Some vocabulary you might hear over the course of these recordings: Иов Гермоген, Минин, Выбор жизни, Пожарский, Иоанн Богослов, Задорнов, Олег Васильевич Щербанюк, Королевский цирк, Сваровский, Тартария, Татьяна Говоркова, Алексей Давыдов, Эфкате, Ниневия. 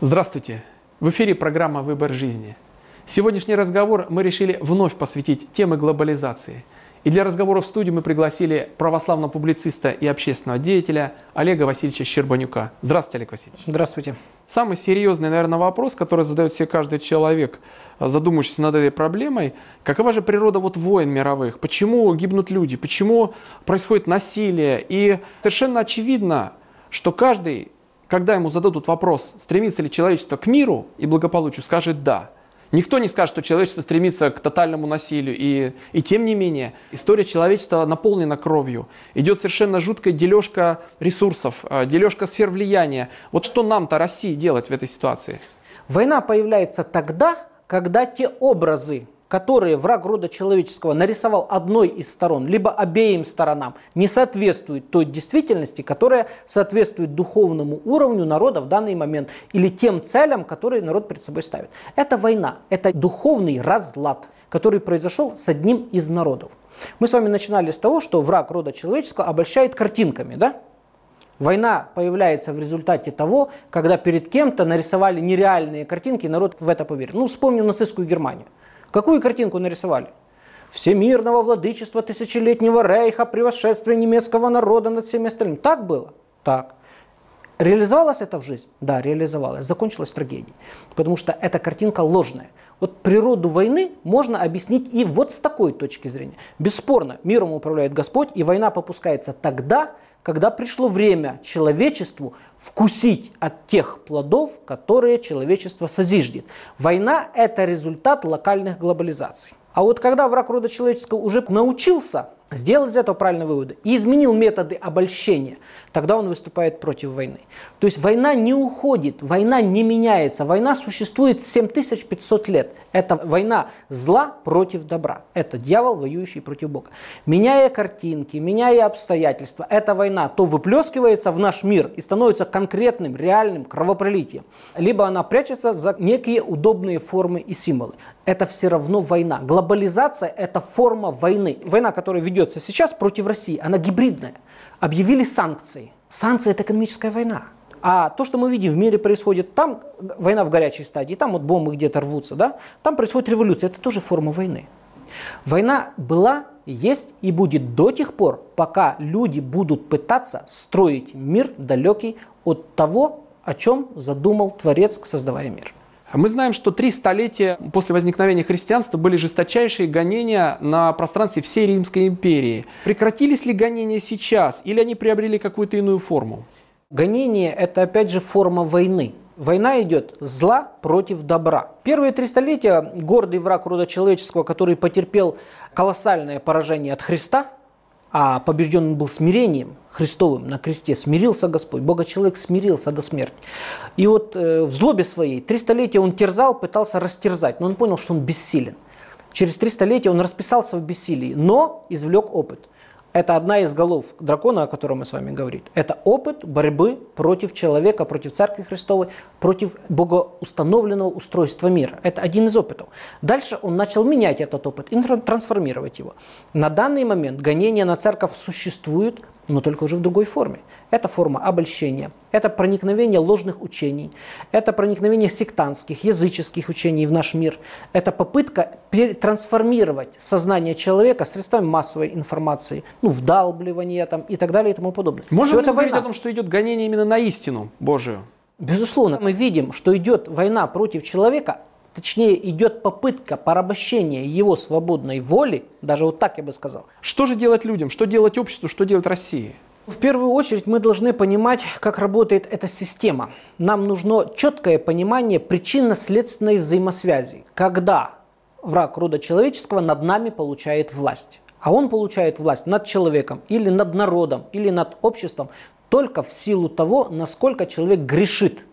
Здравствуйте! В эфире программа «Выбор жизни». Сегодняшний разговор мы решили вновь посвятить теме глобализации. И для разговора в студию мы пригласили православного публициста и общественного деятеля Олега Васильевича Щербанюка. Здравствуйте, Олег Васильевич. Здравствуйте. Самый серьезный, наверное, вопрос, который задает себе каждый человек, задумавшийся над этой проблемой, какова же природа войн мировых? Почему гибнут люди? Почему происходит насилие? И совершенно очевидно, что каждый, когда ему зададут вопрос, стремится ли человечество к миру и благополучию, скажет «да». Никто не скажет, что человечество стремится к тотальному насилию. И тем не менее, история человечества наполнена кровью. Идет совершенно жуткая дележка ресурсов, дележка сфер влияния. Вот что нам-то, России, делать в этой ситуации? Война появляется тогда, когда те образы, которые враг рода человеческого нарисовал одной из сторон, либо обеим сторонам, не соответствует той действительности, которая соответствует духовному уровню народа в данный момент или тем целям, которые народ перед собой ставит. Это война, это духовный разлад, который произошел с одним из народов. Мы с вами начинали с того, что враг рода человеческого обольщает картинками, да? Война появляется в результате того, когда перед кем-то нарисовали нереальные картинки, и народ в это поверил. Ну, вспомним нацистскую Германию. Какую картинку нарисовали? Всемирного владычества тысячелетнего рейха, превосшествия немецкого народа над всеми остальными. Так было? Так. Реализовалась это в жизнь? Да, реализовалась. Закончилась трагедией. Потому что эта картинка ложная. Вот природу войны можно объяснить и вот с такой точки зрения. Бесспорно, миром управляет Господь, и война попускается тогда, когда пришло время человечеству вкусить от тех плодов, которые человечество созиждет. Война – это результат локальных глобализаций. А вот когда враг рода человеческого уже научился сделать из этого правильные выводы и изменил методы обольщения, тогда он выступает против войны. То есть война не уходит, война не меняется, война существует 7500 лет. Это война зла против добра. Это дьявол, воюющий против Бога. Меняя картинки, меняя обстоятельства, эта война то выплескивается в наш мир и становится конкретным, реальным кровопролитием, либо она прячется за некие удобные формы и символы. Это все равно война. Глобализация – это форма войны. Война, которая ведет сейчас против России, она гибридная. Объявили санкции. Санкции – это экономическая война. А то, что мы видим в мире происходит, там война в горячей стадии, там вот бомбы где-то рвутся, да? Там происходит революция, это тоже форма войны. Война была, есть и будет до тех пор, пока люди будут пытаться строить мир далекий от того, о чем задумал Творец, создавая мир. Мы знаем, что 3 столетия после возникновения христианства были жесточайшие гонения на пространстве всей Римской империи. Прекратились ли гонения сейчас или они приобрели какую-то иную форму? Гонение – это опять же форма войны. Война идет зла против добра. Первые 3 столетия гордый враг рода человеческого, который потерпел колоссальное поражение от Христа, а побежден он был смирением Христовым на кресте. Смирился Господь, Богочеловек смирился до смерти. И вот в злобе своей 3 столетия он терзал, пытался растерзать, но он понял, что он бессилен. Через 3 столетия он расписался в бессилии, но извлек опыт. Это одна из голов дракона, о котором мы с вами говорим. Это опыт борьбы против человека, против Церкви Христовой, против богоустановленного устройства мира. Это один из опытов. Дальше он начал менять этот опыт и трансформировать его. На данный момент гонения на церковь существуют, но только уже в другой форме. Это форма обольщения, это проникновение ложных учений, это проникновение сектантских, языческих учений в наш мир, это попытка трансформировать сознание человека средствами массовой информации, ну, вдалбливание там, и так далее и тому подобное. Можем ли мы говорить о том, что идет гонение именно на истину Божию? Безусловно, мы видим, что идет война против человека, точнее, идет попытка порабощения его свободной воли, даже вот так я бы сказал. Что же делать людям, что делать обществу, что делать России? В первую очередь мы должны понимать, как работает эта система. Нам нужно четкое понимание причинно-следственной взаимосвязи, когда враг рода человеческого над нами получает власть. А он получает власть над человеком, или над народом, или над обществом только в силу того, насколько человек грешит.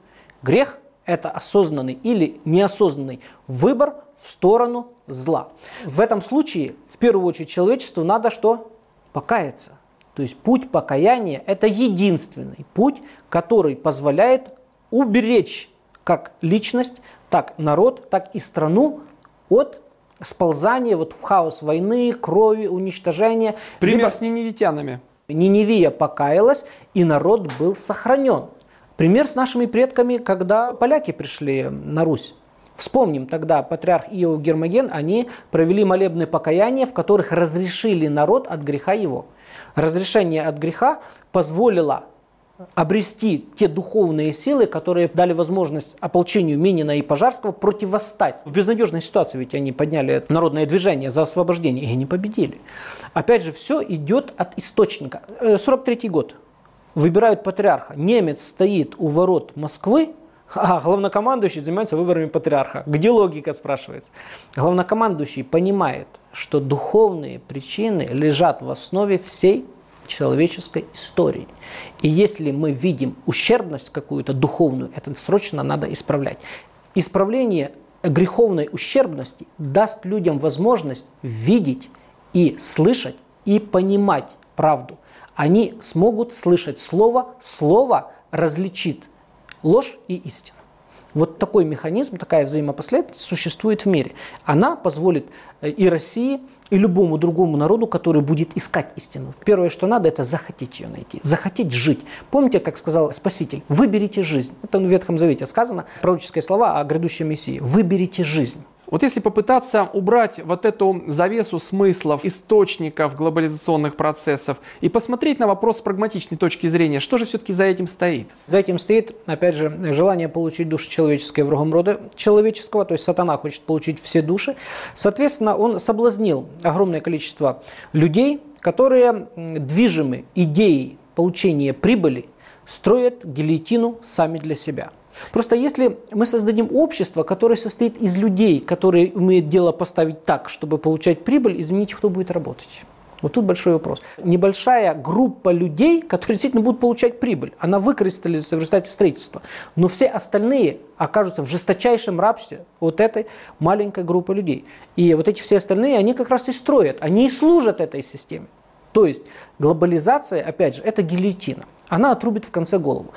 Грех – это осознанный или неосознанный выбор в сторону зла. В этом случае, в первую очередь, человечеству надо что? покаяться. То есть путь покаяния – это единственный путь, который позволяет уберечь как личность, так народ, так и страну от сползания вот в хаос войны, крови, уничтожения. Пример с ниневитянами. Ниневия покаялась, и народ был сохранен. Пример с нашими предками, когда поляки пришли на Русь. Вспомним, тогда патриарх Иов Гермоген, они провели молебные покаяния, в которых разрешили народ от греха его. Разрешение от греха позволило обрести те духовные силы, которые дали возможность ополчению Минина и Пожарского противостать. В безнадежной ситуации ведь они подняли народное движение за освобождение, и они победили. Опять же, все идет от источника. 43-й год. Выбирают патриарха. Немец стоит у ворот Москвы, а главнокомандующий занимается выборами патриарха. Где логика, спрашивается? Главнокомандующий понимает, что духовные причины лежат в основе всей человеческой истории. И если мы видим ущербность какую-то духовную, это срочно надо исправлять. Исправление греховной ущербности даст людям возможность видеть и слышать, и понимать правду. Они смогут слышать слово, слово различит ложь и истина. Вот такой механизм, такая взаимопоследовательность существует в мире. Она позволит и России, и любому другому народу, который будет искать истину. Первое, что надо, это захотеть ее найти, захотеть жить. Помните, как сказал Спаситель, выберите жизнь. Это в Ветхом Завете сказано, пророческие слова о грядущем Мессии. Выберите жизнь. Вот если попытаться убрать вот эту завесу смыслов, источников глобализационных процессов и посмотреть на вопрос с прагматичной точки зрения, что же все-таки за этим стоит? За этим стоит, опять же, желание получить души человеческие врагом рода человеческого, то есть сатана хочет получить все души. Соответственно, он соблазнил огромное количество людей, которые движимы идеей получения прибыли, строят гильотину сами для себя. Просто если мы создадим общество, которое состоит из людей, которые умеют дело поставить так, чтобы получать прибыль, извините, кто будет работать? Вот тут большой вопрос. Небольшая группа людей, которые действительно будут получать прибыль, она выкристаллизуется в результате строительства. Но все остальные окажутся в жесточайшем рабстве вот этой маленькой группы людей. И вот эти все остальные, они как раз и строят, они и служат этой системе. То есть глобализация, опять же, это гильотина. Она отрубит в конце голову.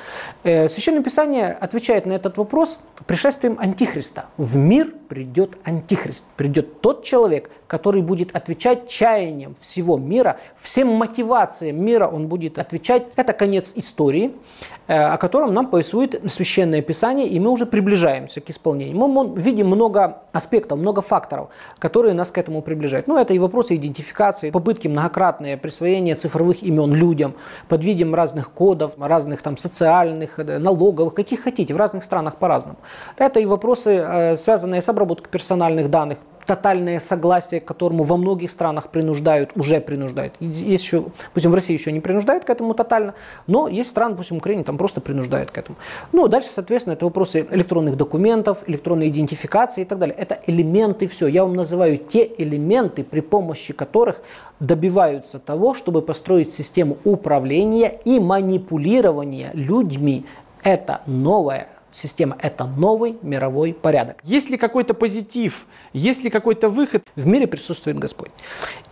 Священное Писание отвечает на этот вопрос пришествием Антихриста. В мир придет Антихрист. Придет тот человек, который будет отвечать чаяниям всего мира, всем мотивациям мира он будет отвечать. Это конец истории, о котором нам повествует Священное Писание, и мы уже приближаемся к исполнению. Мы видим много аспектов, много факторов, которые нас к этому приближают. Ну, это и вопросы идентификации, попытки многократные присвоения цифровых имен людям, под видом разных кодов, разных там социальных, налоговых, каких хотите, в разных странах по-разному. Это и вопросы, связанные с обработкой персональных данных, тотальное согласие, к которому во многих странах принуждают, уже принуждают. Есть еще, пусть в России еще не принуждают к этому тотально, но есть страны, пусть в Украине, там просто принуждают к этому. Ну, дальше, соответственно, это вопросы электронных документов, электронной идентификации и так далее. Это элементы все. Я вам называю те элементы, при помощи которых добиваются того, чтобы построить систему управления и манипулирования людьми. Это новое. Система – это новый мировой порядок. Есть ли какой-то позитив? Есть ли какой-то выход? В мире присутствует Господь.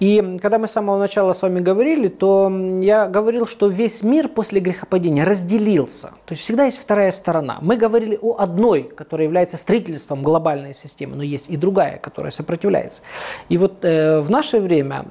И когда мы с самого начала с вами говорили, то я говорил, что весь мир после грехопадения разделился. То есть всегда есть вторая сторона. Мы говорили о одной, которая является строительством глобальной системы, но есть и другая, которая сопротивляется. И вот в наше время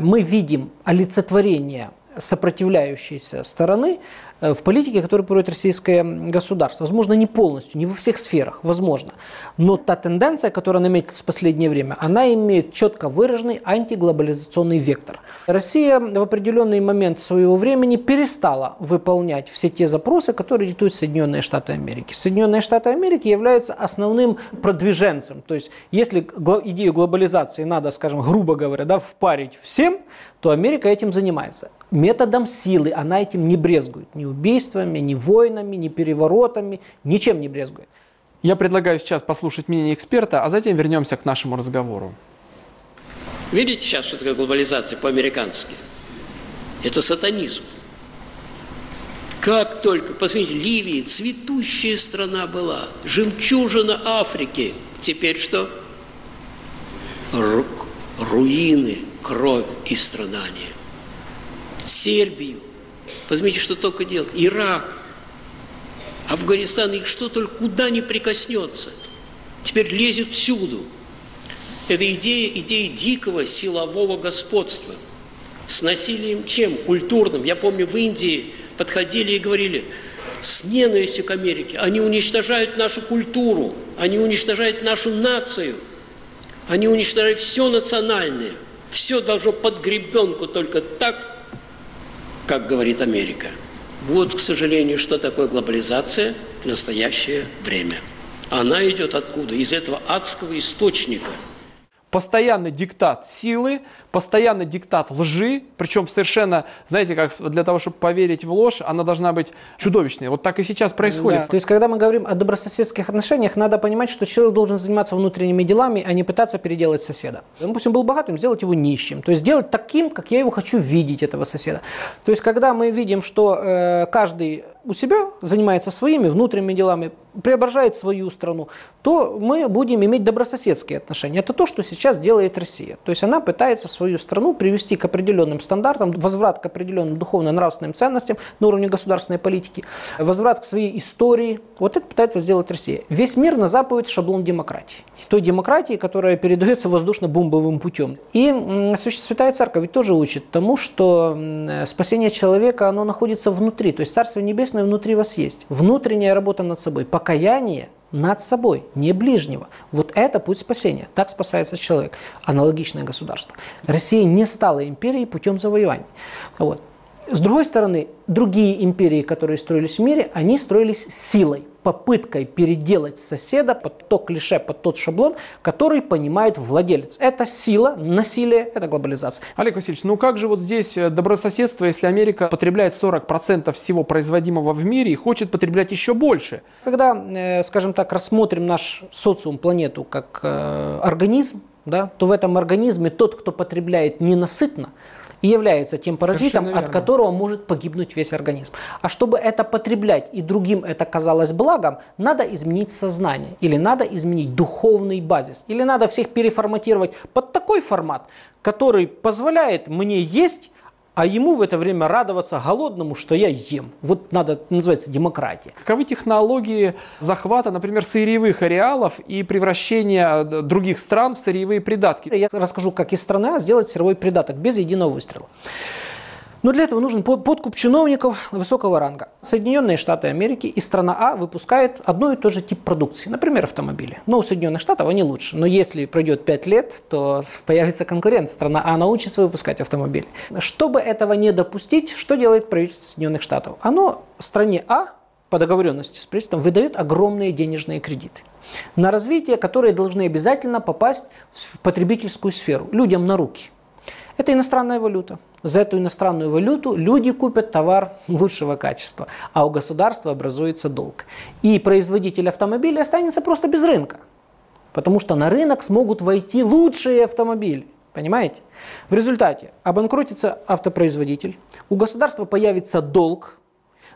мы видим олицетворение сопротивляющейся стороны в политике, которую проводит российское государство. Возможно, не полностью, не во всех сферах, возможно. Но та тенденция, которая наметилась в последнее время, она имеет четко выраженный антиглобализационный вектор. Россия в определенный момент своего времени перестала выполнять все те запросы, которые диктуют Соединенные Штаты Америки. Соединенные Штаты Америки являются основным продвиженцем. То есть, если идею глобализации надо, скажем, грубо говоря, впарить всем, то Америка этим занимается. Методом силы она этим не брезгует. Ни убийствами, ни войнами, ни переворотами, ничем не брезгует. Я предлагаю сейчас послушать мнение эксперта, а затем вернемся к нашему разговору. Видите сейчас, что такое глобализация по-американски? Это сатанизм. Как только, посмотрите, Ливия, цветущая страна была, жемчужина Африки. Теперь что? Руины, кровь и страдания. Сербию. Возьмите, что только делать. Ирак, Афганистан, и что только, куда не прикоснется. Теперь лезет всюду. Это идея дикого силового господства. С насилием чем? Культурным. Я помню, в Индии подходили и говорили, с ненавистью к Америке, они уничтожают нашу культуру, они уничтожают нашу нацию, они уничтожают все национальное. Все должно под гребенку только так, как говорит Америка. Вот, к сожалению, что такое глобализация в настоящее время. Она идет откуда? Из этого адского источника. Постоянный диктат силы, постоянный диктат лжи, причем совершенно, знаете, как для того, чтобы поверить в ложь, она должна быть чудовищной. Вот так и сейчас происходит. Да. То есть, когда мы говорим о добрососедских отношениях, надо понимать, что человек должен заниматься внутренними делами, а не пытаться переделать соседа. Допустим, был богатым, сделать его нищим. То есть, сделать таким, как я его хочу видеть, этого соседа. То есть, когда мы видим, что каждый у себя занимается своими внутренними делами, преображает свою страну, то мы будем иметь добрососедские отношения. Это то, что сейчас делает Россия. То есть она пытается свою страну привести к определенным стандартам, возврат к определенным духовно-нравственным ценностям на уровне государственной политики, возврат к своей истории. Вот это пытается сделать Россия. Весь мир на заповедь шаблон демократии. Той демократии, которая передается воздушно-бомбовым путем. И Святая Церковь ведь тоже учит тому, что спасение человека, оно находится внутри. То есть Царство Небесное внутри вас есть. Внутренняя работа над собой. Покаяние над собой, не ближнего. Вот это путь спасения. Так спасается человек. Аналогичное государство. Россия не стала империей путем завоеваний. Вот. С другой стороны, другие империи, которые строились в мире, они строились силой, попыткой переделать соседа под то клише, под тот шаблон, который понимает владелец. Это сила, насилие, это глобализация. Олег Васильевич, ну как же вот здесь добрососедство, если Америка потребляет 40% всего производимого в мире и хочет потреблять еще больше? Когда, скажем так, рассмотрим наш социум, планету как организм, да, то в этом организме тот, кто потребляет ненасытно, и является тем паразитом, от которого может погибнуть весь организм. А чтобы это потреблять и другим это казалось благом, надо изменить сознание, или надо изменить духовный базис, или надо всех переформатировать под такой формат, который позволяет мне есть, а ему в это время радоваться голодному, что я ем. Вот надо, называется, демократия. Каковы технологии захвата, например, сырьевых ареалов и превращения других стран в сырьевые придатки? Я расскажу, как из страны сделать сырьевой придаток без единого выстрела. Но для этого нужен подкуп чиновников высокого ранга. Соединенные Штаты Америки и страна А выпускает одно и то же тип продукции, например, автомобили. Но у Соединенных Штатов они лучше. Но если пройдет 5 лет, то появится конкурент. Страна А научится выпускать автомобили. Чтобы этого не допустить, что делает правительство Соединенных Штатов? Оно стране А по договоренности с правительством выдает огромные денежные кредиты на развитие, которые должны обязательно попасть в потребительскую сферу, людям на руки. Это иностранная валюта. За эту иностранную валюту люди купят товар лучшего качества, а у государства образуется долг. И производитель автомобилей останется просто без рынка, потому что на рынок смогут войти лучшие автомобили. Понимаете? В результате обанкротится автопроизводитель, у государства появится долг,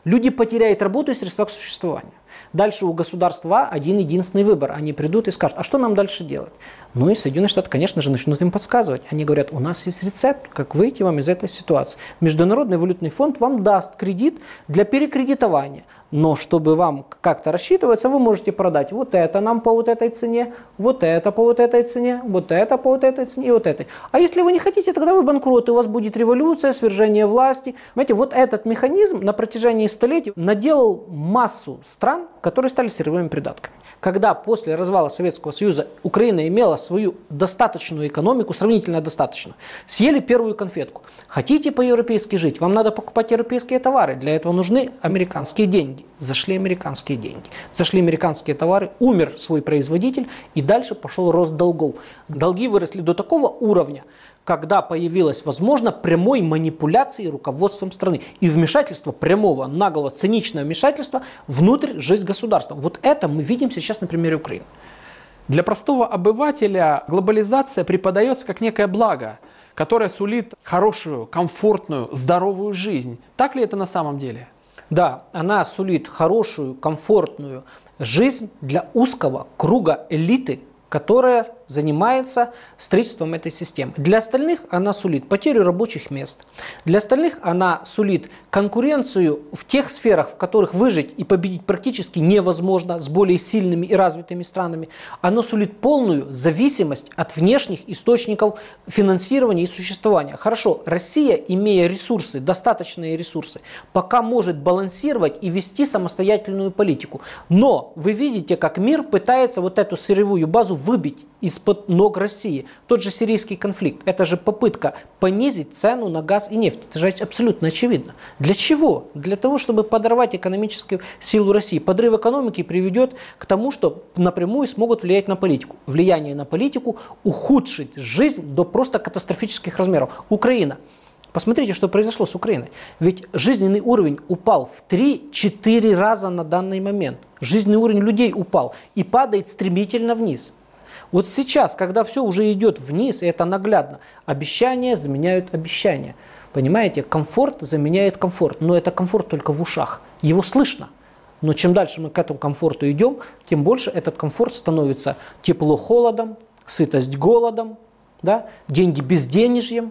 люди потеряют работу и средства к существованию. Дальше у государства один-единственный выбор. Они придут и скажут, а что нам дальше делать? Ну и Соединенные Штаты, конечно же, начнут им подсказывать. Они говорят, у нас есть рецепт, как выйти вам из этой ситуации. Международный валютный фонд вам даст кредит для перекредитования. Но чтобы вам как-то рассчитываться, вы можете продать вот это нам по вот этой цене, вот это по вот этой цене, вот это по вот этой цене и вот этой. А если вы не хотите, тогда вы банкроты, у вас будет революция, свержение власти. Понимаете, вот этот механизм на протяжении столетий наделал массу стран, которые стали сырьевыми придатками. Когда после развала Советского Союза Украина имела свою достаточную экономику, сравнительно достаточно, съели первую конфетку. Хотите по-европейски жить, вам надо покупать европейские товары, для этого нужны американские деньги. Зашли американские деньги, зашли американские товары, умер свой производитель, и дальше пошел рост долгов. Долги выросли до такого уровня, когда появилась возможность прямой манипуляции руководством страны и вмешательства прямого, наглого, циничного вмешательства внутрь жизни государства. Вот это мы видим сейчас на примере Украины. Для простого обывателя глобализация преподается как некое благо, которое сулит хорошую, комфортную, здоровую жизнь. Так ли это на самом деле? Да, она сулит хорошую, комфортную жизнь для узкого круга элиты, которая занимается строительством этой системы. Для остальных она сулит потерю рабочих мест. Для остальных она сулит конкуренцию в тех сферах, в которых выжить и победить практически невозможно с более сильными и развитыми странами. Она сулит полную зависимость от внешних источников финансирования и существования. Хорошо, Россия, имея ресурсы, достаточные ресурсы, пока может балансировать и вести самостоятельную политику. Но вы видите, как мир пытается вот эту сырьевую базу выбить из-под ног России. Тот же сирийский конфликт. Это же попытка понизить цену на газ и нефть. Это же абсолютно очевидно. Для чего? Для того, чтобы подорвать экономическую силу России. Подрыв экономики приведет к тому, что напрямую смогут влиять на политику. Влияние на политику ухудшит жизнь до просто катастрофических размеров. Украина. Посмотрите, что произошло с Украиной. Ведь жизненный уровень упал в 3-4 раза на данный момент. Жизненный уровень людей упал и падает стремительно вниз. Вот сейчас, когда все уже идет вниз, и это наглядно, обещания заменяют обещания. Понимаете, комфорт заменяет комфорт. Но это комфорт только в ушах. Его слышно. Но чем дальше мы к этому комфорту идем, тем больше этот комфорт становится тепло-холодом, сытость-голодом, да? Деньги-безденежьем,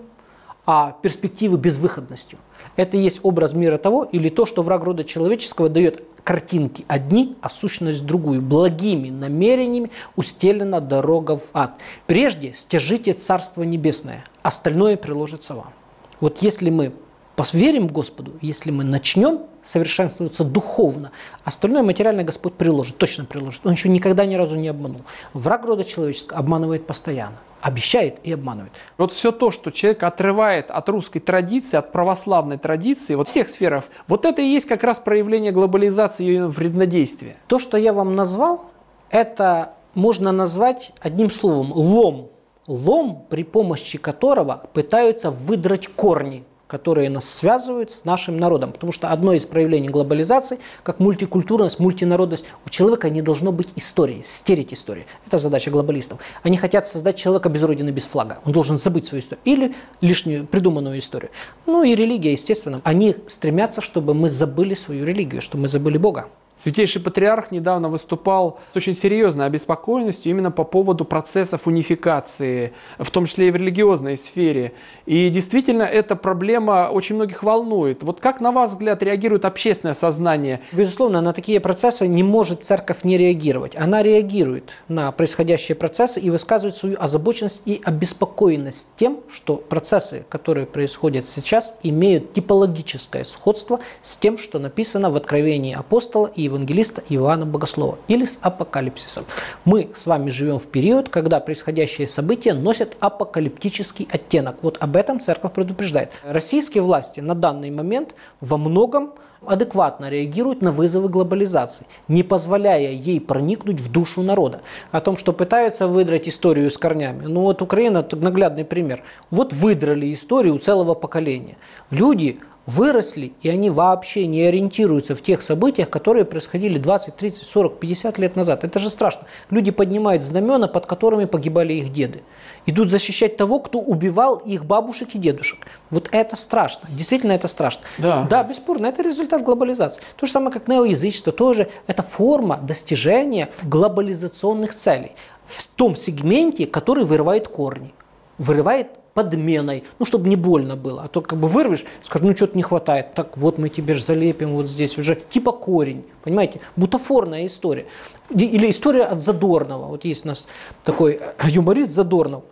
а перспективы безвыходностью. Это и есть образ мира того, или то, что враг рода человеческого дает картинки одни, а сущность другую. Благими намерениями устелена дорога в ад. Прежде стяжите Царство Небесное, остальное приложится вам. Вот если мы поверим Господу, если мы начнем совершенствоваться духовно, остальное материальное Господь приложит, точно приложит. Он еще никогда ни разу не обманул. Враг рода человеческого обманывает постоянно, обещает и обманывает. Вот все то, что человек отрывает от русской традиции, от православной традиции, вот всех сферов, вот это и есть как раз проявление глобализации и ее вреднодействия. То, что я вам назвал, это можно назвать одним словом – лом. Лом, при помощи которого пытаются выдрать корни, которые нас связывают с нашим народом. Потому что одно из проявлений глобализации, как мультикультурность, мультинародность, у человека не должно быть истории, стереть историю. Это задача глобалистов. Они хотят создать человека без родины, без флага. Он должен забыть свою историю или лишнюю придуманную историю. Ну и религия, естественно. Они стремятся, чтобы мы забыли свою религию, чтобы мы забыли Бога. Святейший Патриарх недавно выступал с очень серьезной обеспокоенностью именно по поводу процессов унификации, в том числе и в религиозной сфере. И действительно, эта проблема очень многих волнует. Вот как, на ваш взгляд, реагирует общественное сознание? Безусловно, на такие процессы не может церковь не реагировать. Она реагирует на происходящие процессы и высказывает свою озабоченность и обеспокоенность тем, что процессы, которые происходят сейчас, имеют типологическое сходство с тем, что написано в Откровении апостола и евангелиста Иоанна Богослова, или с апокалипсисом. Мы с вами живем в период, когда происходящие события носят апокалиптический оттенок. Вот об этом церковь предупреждает. Российские власти на данный момент во многом адекватно реагируют на вызовы глобализации, не позволяя ей проникнуть в душу народа. О том, что пытаются выдрать историю с корнями. Ну вот Украина – это наглядный пример. Вот выдрали историю целого поколения. Люди выросли, и они вообще не ориентируются в тех событиях, которые происходили 20, 30, 40, 50 лет назад. Это же страшно. Люди поднимают знамена, под которыми погибали их деды. Идут защищать того, кто убивал их бабушек и дедушек. Вот это страшно. Действительно, это страшно. Да, да, бесспорно, это результат глобализации. То же самое, как неоязычество, тоже это форма достижения глобализационных целей в том сегменте, который вырывает корни, вырывает подменой, ну, чтобы не больно было. А то как бы вырвешь, скажешь, ну, что-то не хватает. Так вот мы тебе же залепим вот здесь уже. Типа корень, понимаете? Бутафорная история. Или история от Задорнова. Вот есть у нас такой юморист Задорнов.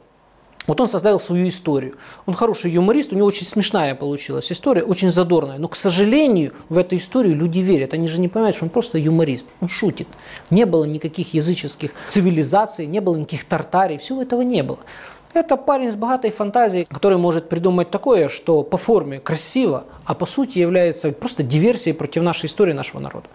Вот он создал свою историю. Он хороший юморист, у него очень смешная получилась история, очень задорная. Но, к сожалению, в эту историю люди верят. Они же не понимают, что он просто юморист. Он шутит. Не было никаких языческих цивилизаций, не было никаких тартарий. Всего этого не было. Это парень с богатой фантазией, который может придумать такое, что по форме красиво, а по сути является просто диверсией против нашей истории, нашего народа.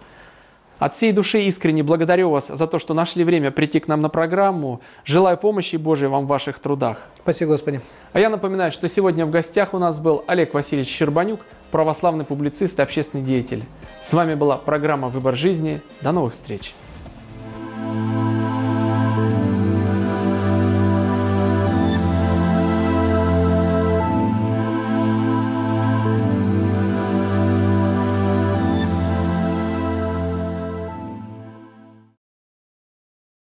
От всей души искренне благодарю вас за то, что нашли время прийти к нам на программу. Желаю помощи Божией вам в ваших трудах. Спасибо, Господи. А я напоминаю, что сегодня в гостях у нас был Олег Васильевич Щербанюк, православный публицист и общественный деятель. С вами была программа «Выбор жизни». До новых встреч.